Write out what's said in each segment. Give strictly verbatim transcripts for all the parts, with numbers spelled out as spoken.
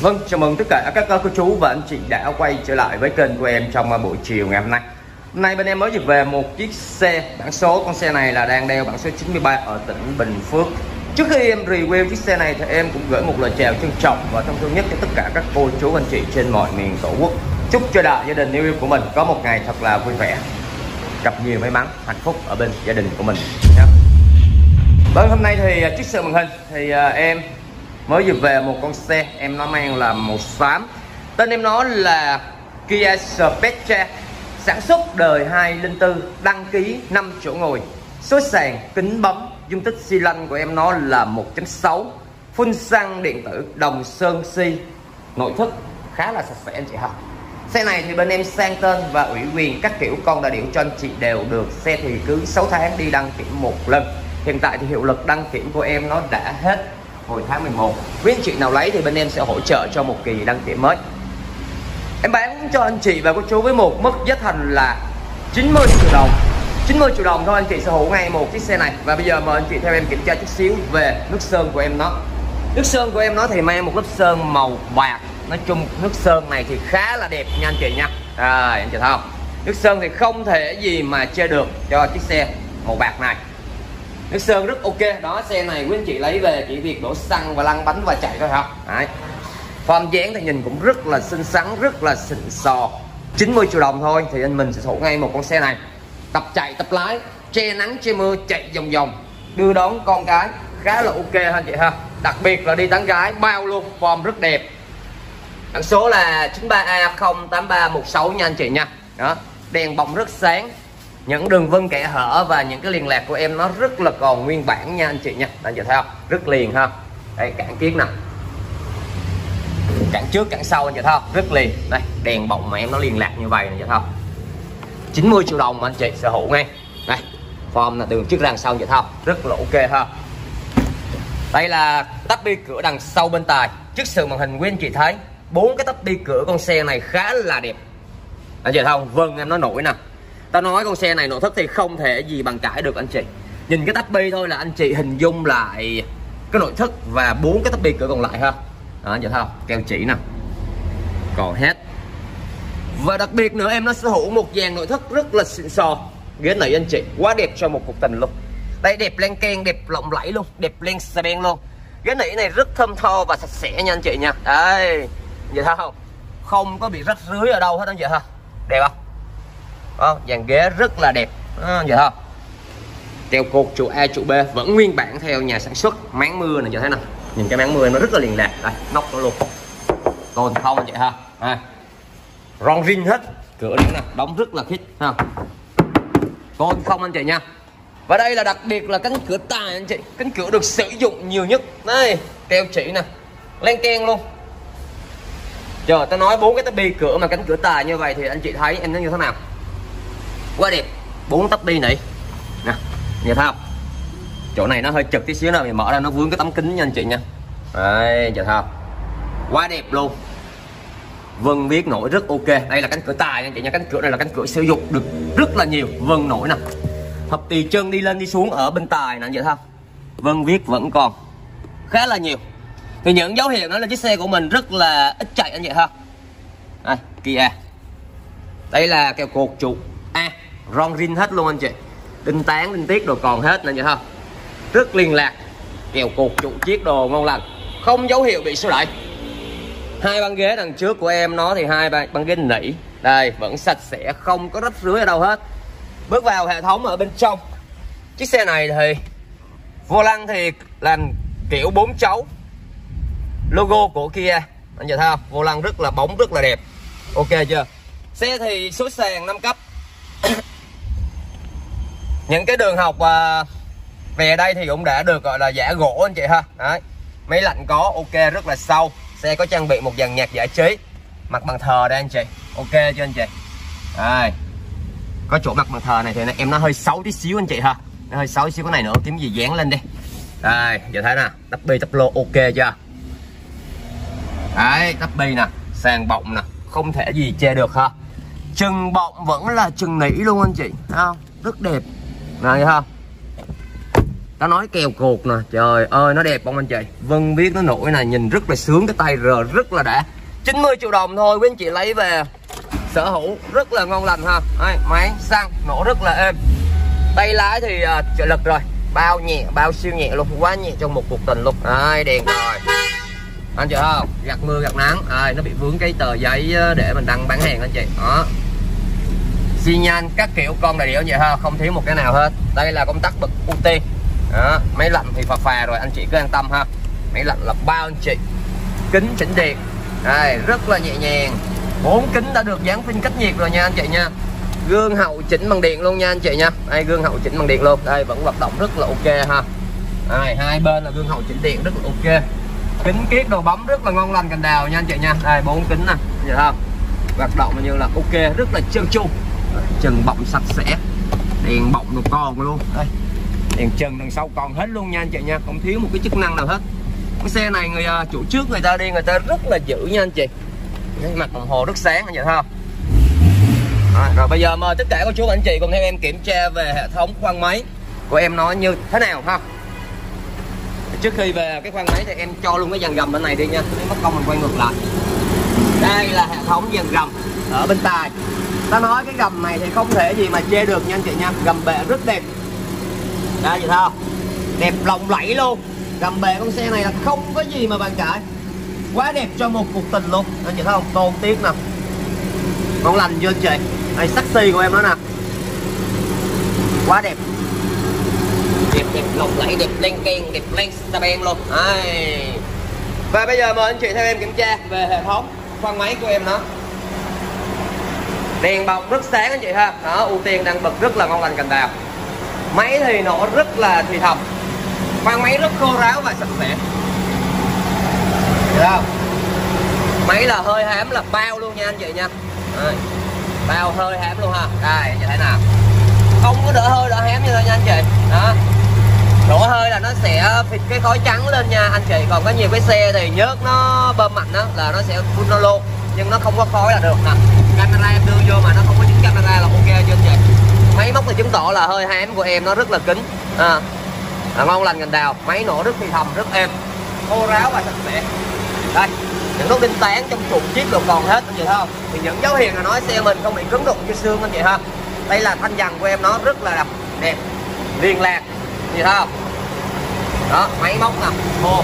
Vâng, chào mừng tất cả các cô chú và anh chị đã quay trở lại với kênh của em trong buổi chiều ngày hôm nay. Hôm nay bên em mới được về một chiếc xe bản số. Con xe này là đang đeo bản số chín mươi ba ở tỉnh Bình Phước. Trước khi em review chiếc xe này thì em cũng gửi một lời chào trân trọng và thân thương nhất cho tất cả các cô chú anh chị trên mọi miền tổ quốc. Chúc cho đại gia đình yêu yêu của mình có một ngày thật là vui vẻ, gặp nhiều may mắn, hạnh phúc ở bên gia đình của mình. Vâng, hôm nay thì chiếc xe màn hình thì em mới vừa về một con xe em nó mang là màu xám. Tên em nó là Kia Spectra, sản xuất đời hai không bốn, đăng ký năm chỗ ngồi, số sàn, kính bấm, dung tích xi lanh của em nó là một chấm sáu, phun xăng điện tử, đồng sơn xi, nội thất khá là sạch sẽ anh chị ha. Xe này thì bên em sang tên và ủy quyền các kiểu con đại điệu cho anh chị đều được. Xe thì cứ sáu tháng đi đăng kiểm một lần. Hiện tại thì hiệu lực đăng kiểm của em nó đã hết hồi tháng mười một. Quý anh chị nào lấy thì bên em sẽ hỗ trợ cho một kỳ đăng kiểm mới. Em bán cho anh chị và cô chú với một mức giá thành là chín mươi triệu đồng. chín mươi triệu đồng thôi anh chị sở hữu ngay một chiếc xe này. Và bây giờ mời anh chị theo em kiểm tra chút xíu về nước sơn của em nó. Nước sơn của em nó thì mang một lớp sơn màu bạc. Nói chung nước sơn này thì khá là đẹp nha anh chị nha. À, anh chị thấy không? Nước sơn thì không thể gì mà chê được cho chiếc xe màu bạc này. Nước sơn rất ok. Đó, xe này quý anh chị lấy về chỉ việc đổ xăng và lăn bánh và chạy thôi hả? Đấy. Form dáng thì nhìn cũng rất là xinh xắn, rất là xịn sò. chín mươi triệu đồng thôi thì anh mình sẽ sở hữu ngay một con xe này. Tập chạy, tập lái, che nắng, che mưa, chạy vòng vòng, đưa đón con cái, khá là ok ha anh chị ha. Đặc biệt là đi tán gái bao luôn, form rất đẹp. Đăng số là chín ba A không tám ba một sáu nha anh chị nha. Đó, đèn bóng rất sáng. Những đường vân kẻ hở và những cái liên lạc của em nó rất là còn nguyên bản nha anh chị nha. Anh chị thấy không? Rất liền ha. Đây, cản kiến nè. Cản trước, cản sau anh chị thấy không? Rất liền. Đây, đèn bóng mà em nó liên lạc như vậy nè anh chị thấy không? chín mươi triệu đồng mà anh chị sở hữu ngay. Đây, form là đường trước ra đằng sau anh chị thấy không? Rất là ok ha. Đây là tắp bi cửa đằng sau bên tài. Trước sự màn hình quý anh chị thấy bốn cái tắp bi cửa con xe này khá là đẹp. Anh chị thấy không? Vâng, em nói nổi nè. Tao nói con xe này nội thất thì không thể gì bằng cãi được anh chị. Nhìn cái tắp bi thôi là anh chị hình dung lại cái nội thất và bốn cái tắp bi cửa còn lại ha. Đó, anh chị thấy không? Keo chỉ nè. Còn hết. Và đặc biệt nữa em nó sở hữu một dàn nội thất rất là xịn sò. Ghế này anh chị quá đẹp cho một cuộc tình luôn. Đây đẹp len keng, đẹp lộng lẫy luôn, đẹp len xà beng luôn. Ghế nỉ này rất thơm tho và sạch sẽ nha anh chị nha. Đây. Vậy thấy không? Không có bị rách rưới ở đâu hết anh chị ha. Đẹp không? Đó, dàn ghế rất là đẹp. Đó, vậy thôi. Treo cột trụ A trụ B vẫn nguyên bản theo nhà sản xuất. Máng mưa này như thế nào. Nhìn cái máng mưa nó rất là liền lạc. Đây, nóc nó luôn. Còn không anh chị ha. À. Ron rin hết. Cửa đứng nè, đóng rất là khít ha. Còn không anh chị nha. Và đây là đặc biệt là cánh cửa tài anh chị. Cánh cửa được sử dụng nhiều nhất. Đây, treo chỉ nè. Len keng luôn. Trời, tao nói bốn cái tắp bi cửa mà cánh cửa tài như vậy thì anh chị thấy em nó như thế nào. Quá đẹp, bốn tắp bi này nè, nhìn thấy không? Chỗ này nó hơi chật tí xíu nào mình mở ra nó vướng cái tấm kính nha anh chị nha. Đấy, nhìn thấy không? Quá đẹp luôn. Vân biết nổi rất ok. Đây là cánh cửa tài nha anh chị nha. Cánh cửa này là cánh cửa sử dụng được rất là nhiều. Vân nổi nè. Hợp tì chân đi lên đi xuống ở bên tài nè anh chị thấy không? Vân viết vẫn còn khá là nhiều. Thì những dấu hiệu đó là chiếc xe của mình rất là ít chạy anh chị ha. Đây, Kia. Đây là kèo cột trụ A, ron rin hết luôn anh chị. Đinh tán, đinh tiết đồ còn hết nè anh chị ha. Rất liên lạc. Kèo cột trụ chiếc đồ ngon lành. Không dấu hiệu bị sửa lại. Hai băng ghế đằng trước của em nó thì hai băng, băng ghế nỉ. Đây, vẫn sạch sẽ, không có rách rưới ở đâu hết. Bước vào hệ thống ở bên trong. Chiếc xe này thì vô lăng thì làm kiểu bốn chấu. Logo của Kia anh chị thấy không? Vô lăng rất là bóng, rất là đẹp. Ok chưa? Xe thì số sàn năm cấp. Những cái đường học à, về đây thì cũng đã được gọi là giả gỗ anh chị ha. Đấy. Máy lạnh có, ok rất là sâu. Xe có trang bị một dàn nhạc giải trí. Mặt bàn thờ đây anh chị. Ok chưa anh chị? Đây. Có chỗ mặt bàn thờ này thì em nó hơi xấu tí xíu anh chị ha. Nó hơi xấu tí xíu, cái này nữa kiếm gì dán lên đi. Đây, giờ thấy nè, tắp bi tắp lô ok chưa? Đấy, tắp bi nè, sàn bọng nè, không thể gì che được ha. Chân bọng vẫn là chân nỉ luôn anh chị, thấy không? Rất đẹp. Này ha. Nó nói keo cột nè, trời ơi nó đẹp không anh chị. Vân biết nó nổi nè, nhìn rất là sướng, cái tay rờ rất là đã. Chín mươi triệu đồng thôi quý anh chị lấy về sở hữu rất là ngon lành ha. Đấy, máy xăng nổ rất là êm, tay lái thì uh, trợ lực rồi, bao nhẹ, bao siêu nhẹ luôn, quá nhẹ trong một cuộc tình luôn. Đấy, đèn rồi anh chị không, gặt mưa gặt nắng. Đấy, nó bị vướng cái tờ giấy để mình đăng bán hàng anh chị đó. Xi nhan các kiểu con đầy điểu vậy ha, không thiếu một cái nào hết. Đây là công tắc bật ưu tiên đó. Máy lạnh thì phà phà rồi, anh chị cứ an tâm ha. Máy lạnh là bao anh chị, kính chỉnh điện đây rất là nhẹ nhàng, bốn kính đã được dán phanh cách nhiệt rồi nha anh chị nha. Gương hậu chỉnh bằng điện luôn nha anh chị nha. Đây, gương hậu chỉnh bằng điện luôn, đây vẫn hoạt động rất là ok ha. Đây, hai bên là gương hậu chỉnh điện rất là ok. Kính kiết đồ bấm rất là ngon lành cành đào nha anh chị nha. Đây, bốn kính nè, vậy không? Hoạt động như là ok, rất là trơn tru. Trần bọng sạch sẽ, đèn bọng đồ còn luôn. Đây, đèn trần đằng sau còn hết luôn nha anh chị nha, không thiếu một cái chức năng nào hết. Cái xe này người chủ trước người ta đi, người ta rất là dữ nha anh chị. Cái mặt đồng hồ rất sáng anh chị thấy không? Rồi, rồi bây giờ mời tất cả cô chú và anh chị cùng theo em kiểm tra về hệ thống khoang máy của em nó như thế nào ha. Trước khi về cái khoang máy thì em cho luôn cái dàn gầm bên này đi nha, mất công mình quay ngược lại. Đây là hệ thống dàn gầm ở bên tài. Ta nói cái gầm này thì không thể gì mà chê được nha anh chị nha, gầm bệ rất đẹp. Đây, vậy thôi, đẹp lộng lẫy luôn. Gầm bệ con xe này là không có gì mà bàn cãi, quá đẹp cho một cuộc tình luôn anh chị thấy không. Tôn tiếc nè, con lành chưa anh chị. Đây, sexy của em đó nè, quá đẹp, đẹp đẹp lộng lẫy, đẹp len keng, đẹp len sa ben luôn. Đây. Và bây giờ mời anh chị theo em kiểm tra về hệ thống khoang máy của em nó. Đèn bọc rất sáng anh chị ha, đó, ưu tiên đang bật rất là ngon lành cành đào. Máy thì nổ rất là thì thầm, khoang máy rất khô ráo và sạch sẽ. Được không? Máy là hơi hám là bao luôn nha anh chị nha. Đấy, bao hơi hám luôn ha. Đây, như thế nào? Không có đỡ hơi đỡ hám như thế nha anh chị. Đó, đổ hơi là nó sẽ phịt cái khói trắng lên nha anh chị. Còn có nhiều cái xe thì nhớt nó bơm mạnh đó là nó sẽ phun nó luôn, nhưng nó không có khói là được nè. Camera em đưa vô mà nó không có chính camera là ok chưa anh chị. Máy móc thì chứng tỏ là hơi hám của em nó rất là kín à, là ngon lành cành đào. Máy nổ rất thì thầm, rất êm, khô ráo và sạch sẽ. Đây, những nút đinh tán trong cụm chiếc đồ còn hết anh chị thấy không? Thì những dấu hiệu là nói xe mình không bị cứng đụng như xương anh chị ha. Đây là thanh dằn của em nó rất là đẹp, liền lạc gì không? Đó, máy móc nè, bồ,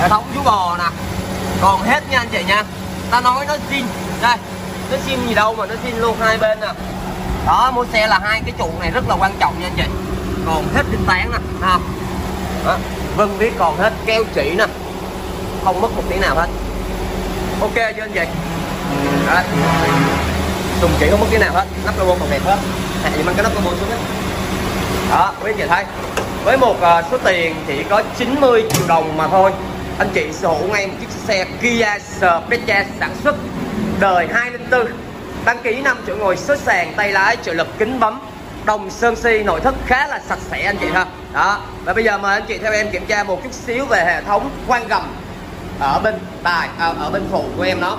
hệ thống chú bò nè, còn hết nha anh chị nha. Ta nói nó zin, đây, nó zin gì đâu mà nó zin luôn hai bên nè. Đó, mua xe là hai cái trụ này rất là quan trọng nha anh chị. Còn hết đinh tán nè, ha. Vân biết còn hết keo chỉ nè, không mất một tí nào hết. Ok chưa anh chị? Đó, tùng chỉ không mất tí nào hết, nắp logo còn đẹp hết. Hãy mang cái nắp logo xuống đấy. Đó, quý anh chị thấy, với một uh, số tiền chỉ có chín mươi triệu đồng mà thôi, anh chị sở hữu ngay một chiếc xe Kia Spectra sản xuất đời hai không không bốn, đăng ký năm chỗ ngồi, số sàn, tay lái, trợ lực, kính bấm, đồng sơn si, nội thất khá là sạch sẽ anh chị ha. Đó, và bây giờ mời anh chị theo em kiểm tra một chút xíu về hệ thống khoang gầm ở bên tài, à, ở bên phụ của em nó.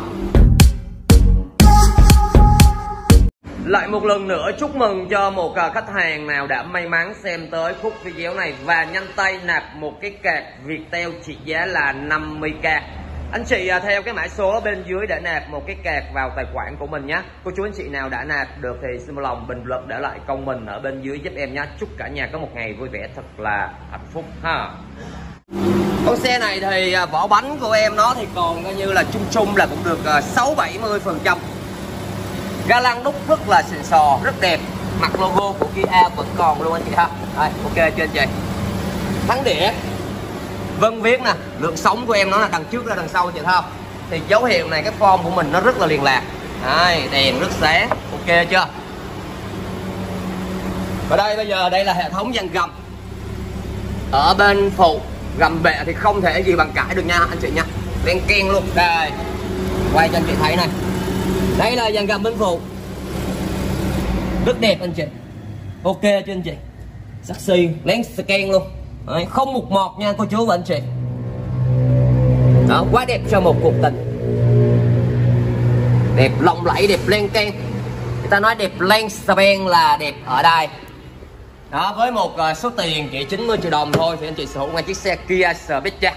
Lại một lần nữa chúc mừng cho một khách hàng nào đã may mắn xem tới khúc video này và nhanh tay nạp một cái card Viettel trị giá là năm mươi k. Anh chị theo cái mã số bên dưới để nạp một cái card vào tài khoản của mình nhé. Cô chú anh chị nào đã nạp được thì xin một lòng bình luận để lại comment ở bên dưới giúp em nhé. Chúc cả nhà có một ngày vui vẻ thật là hạnh phúc ha. Con xe này thì vỏ bánh của em nó thì còn coi như là chung chung là cũng được sáu bảy mươi phần trăm. Ga lăng đúc rất là xịn sò, rất đẹp, mặt logo của Kia vẫn còn luôn anh chị ha. Đây, ok chưa anh chị? Thắng đĩa Vân viết nè, lượng sống của em nó là đằng trước ra đằng sau anh chị thấy không? Thì dấu hiệu này cái form của mình nó rất là liền lạc. Đây, đèn rất sáng, ok chưa? Và đây bây giờ đây là hệ thống dàn gầm ở bên phụ. Gầm bệ thì không thể gì bằng cãi được nha anh chị nha, len keng luôn. Đây, quay cho anh chị thấy này, đây là dàn gầm bên phụ rất đẹp anh chị, ok cho anh chị, sexy lén scan luôn. Đấy, không mục mọt nha cô chú và anh chị, đó, quá đẹp cho một cuộc tình, đẹp lộng lẫy, đẹp len keng. Người ta nói đẹp len span là đẹp ở đây, Đó, với một uh, số tiền chỉ chín mươi triệu đồng thôi thì anh chị sở hữu ngay chiếc xe Kia Spectra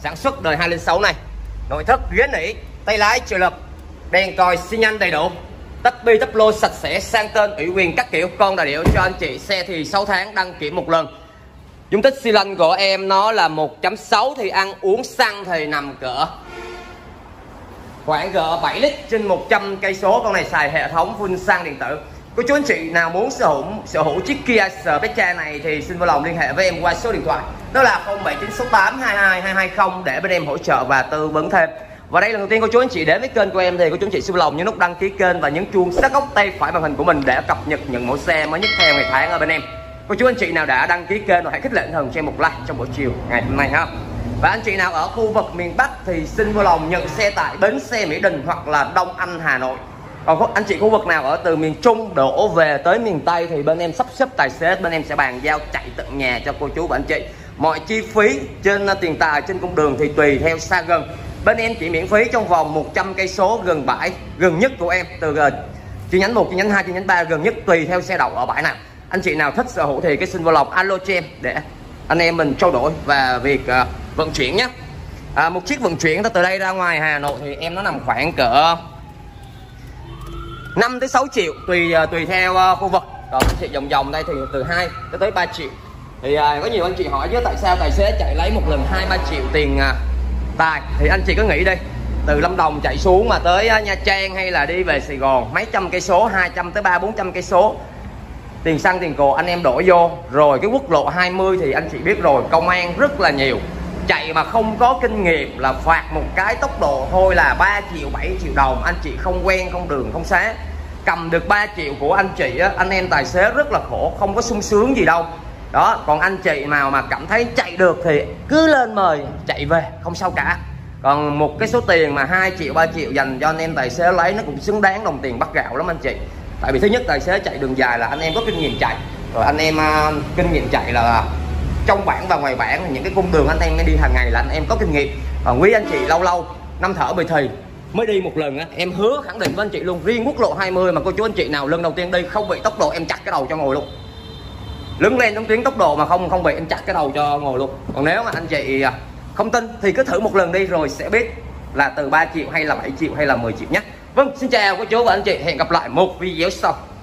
sản xuất đời hai không không sáu này. Nội thất ghế nỉ, tay lái trợ lực, đèn còi xi nhan đầy đủ, tắp bi tắp lô sạch sẽ, sang tên ủy quyền các kiểu, con đại điệu cho anh chị. Xe thì sáu tháng đăng kiểm một lần. Dung tích xi lanh của em nó là một chấm sáu, thì ăn uống xăng thì nằm cỡ khoảng cỡ bảy lít trên một trăm cây số. Con này xài hệ thống phun xăng điện tử. Cô chú anh chị nào muốn sở hữu sở hữu chiếc Kia Spectra này thì xin vui lòng liên hệ với em qua số điện thoại đó là không bảy chín sáu tám hai hai hai hai không để bên em hỗ trợ và tư vấn thêm. Và đây là lần đầu tiên cô chú anh chị đến với kênh của em thì cô chú anh chị xin vui lòng nhấn nút đăng ký kênh và nhấn chuông sát góc tay phải màn hình của mình để cập nhật những mẫu xe mới nhất theo ngày tháng ở bên em. Cô chú anh chị nào đã đăng ký kênh và hãy khích lệ thần cho em một like trong buổi chiều ngày hôm nay ha. Và anh chị nào ở khu vực miền Bắc thì xin vui lòng nhận xe tại bến xe Mỹ Đình hoặc là Đông Anh, Hà Nội. Còn anh chị khu vực nào ở từ miền Trung đổ về tới miền Tây thì bên em sắp xếp tài xế, bên em sẽ bàn giao chạy tận nhà cho cô chú và anh chị. Mọi chi phí trên tiền tài trên cung đường thì tùy theo xa gần. Bên em chỉ miễn phí trong vòng một trăm cây số gần bãi gần nhất của em, từ chi nhánh một, chi nhánh hai, chi nhánh ba gần nhất tùy theo xe đậu ở bãi nào. Anh chị nào thích sở hữu thì cái xin vào lòng alo cho em để anh em mình trao đổi và việc uh, vận chuyển nhé. À, một chiếc vận chuyển từ đây ra ngoài Hà Nội thì em nó nằm khoảng cỡ năm tới sáu triệu tùy tùy theo uh, khu vực. Còn anh chị vòng vòng đây thì từ hai tới ba triệu. Thì uh, có nhiều anh chị hỏi chứ tại sao tài xế chạy lấy một lần hai ba triệu tiền uh, tài. Thì anh chị cứ nghĩ đi, từ Lâm Đồng chạy xuống mà tới uh, Nha Trang hay là đi về Sài Gòn mấy trăm cây số, hai trăm tới ba bốn trăm cây số. Tiền xăng tiền cồ anh em đổ vô rồi cái quốc lộ hai mươi thì anh chị biết rồi, công an rất là nhiều. Chạy mà không có kinh nghiệm là phạt một cái tốc độ thôi là ba triệu bảy triệu đồng. Anh chị không quen con đường không xá, cầm được ba triệu của anh chị á, anh em tài xế rất là khổ, không có sung sướng gì đâu. Đó, còn anh chị nào mà cảm thấy chạy được thì cứ lên mời chạy về không sao cả. Còn một cái số tiền mà hai triệu ba triệu dành cho anh em tài xế lấy nó cũng xứng đáng đồng tiền bát gạo lắm anh chị. Tại vì thứ nhất tài xế chạy đường dài là anh em có kinh nghiệm chạy rồi, anh em uh, kinh nghiệm chạy là trong bảng và ngoài bảng, những cái cung đường anh em đi hàng ngày là anh em có kinh nghiệm. Còn quý anh chị lâu lâu năm thở bì thì mới đi một lần á, em hứa khẳng định với anh chị luôn, riêng quốc lộ hai mươi mà cô chú anh chị nào lần đầu tiên đi không bị tốc độ em chặt cái đầu cho ngồi luôn. Lứng lên trong tuyến tốc độ mà không không bị em chặt cái đầu cho ngồi luôn. Còn nếu mà anh chị không tin thì cứ thử một lần đi rồi sẽ biết là từ ba triệu hay là bảy triệu hay là mười triệu nhé. Vâng, xin chào cô chú và anh chị, hẹn gặp lại một video sau.